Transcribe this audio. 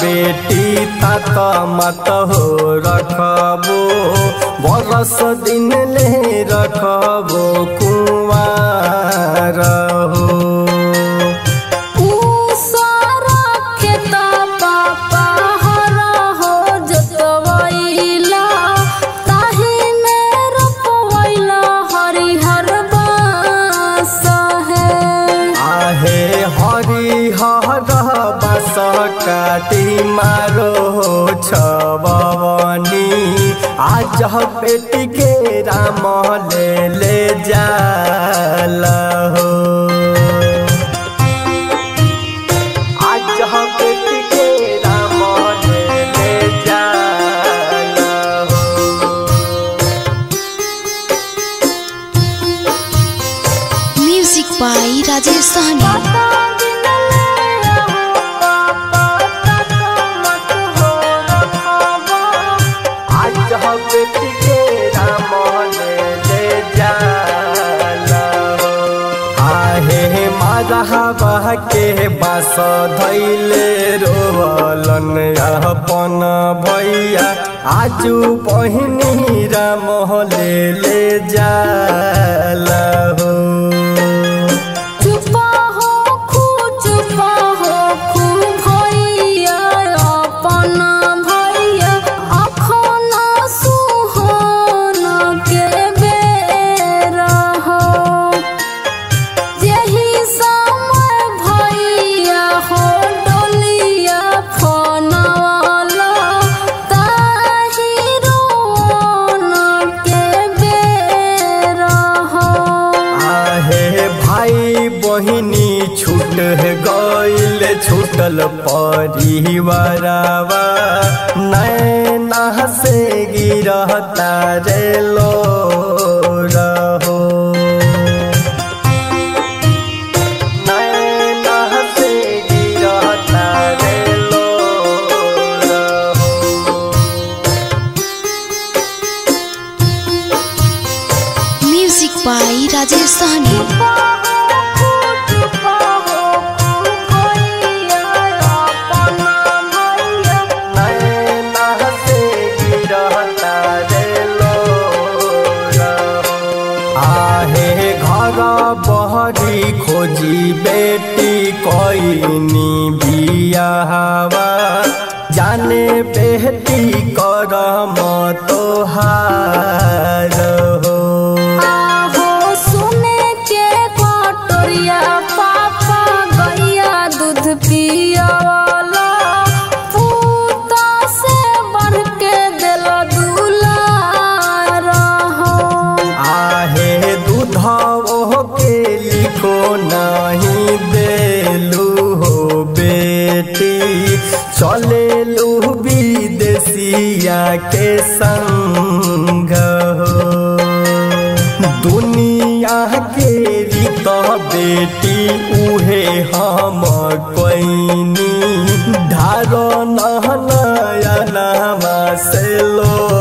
बेटी तक मत हो रखबो, बरस दिन ले रखबो कुंवार हो। काटी मारो छवनी आज बेटी के राम ले जाला हो। Music by Rajesh Sahani. रहा के बास धैले रोवलन अपन भैया आजू पहिनी राम ले जाला हो। बहिनी छूट गईल छूटल परिवारवा नैना से गिरता रे लोरा हो। नैना से गिरता रे लोरा हो। Music by Rajesh Sahani. बहरी खोजी बेटी कोइनी बियाहवा जाने बेटी करम तोहार हो। आहो सुने के पटोरिया पापा गैया दूध पियावला पूता से बढ़ के दिल दुलार हो। आहे दूध को नहीं देलू हो बेटी चले लू विदेशिया के संग हो। दुनिया के रीत बेटी उहे हम कोइनी धारो नया नामा से लो।